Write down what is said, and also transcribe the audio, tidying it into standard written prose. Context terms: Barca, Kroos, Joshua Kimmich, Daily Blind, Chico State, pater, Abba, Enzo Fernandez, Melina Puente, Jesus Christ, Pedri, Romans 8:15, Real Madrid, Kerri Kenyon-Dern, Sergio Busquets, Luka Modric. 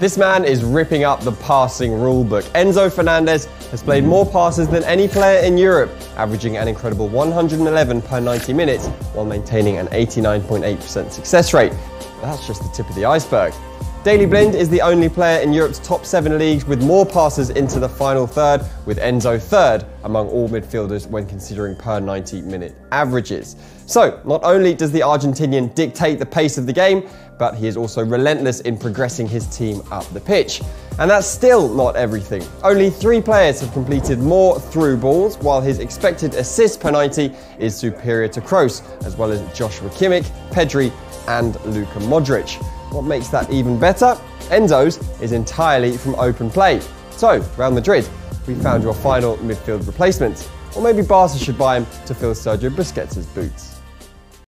This man is ripping up the passing rulebook. Enzo Fernandez has played more passes than any player in Europe, averaging an incredible 111 per 90 minutes while maintaining an 89.8% success rate. That's just the tip of the iceberg. Daily Blind is the only player in Europe's top 7 leagues with more passes into the final third, with Enzo third among all midfielders when considering per 90-minute averages. So, not only does the Argentinian dictate the pace of the game, but he is also relentless in progressing his team up the pitch. And that's still not everything. Only 3 players have completed more through balls, while his expected assists per 90 is superior to Kroos, as well as Joshua Kimmich, Pedri and Luka Modric. What makes that even better? Enzo's is entirely from open play. So, Real Madrid, we found your final midfield replacement. Or maybe Barca should buy him to fill Sergio Busquets' boots.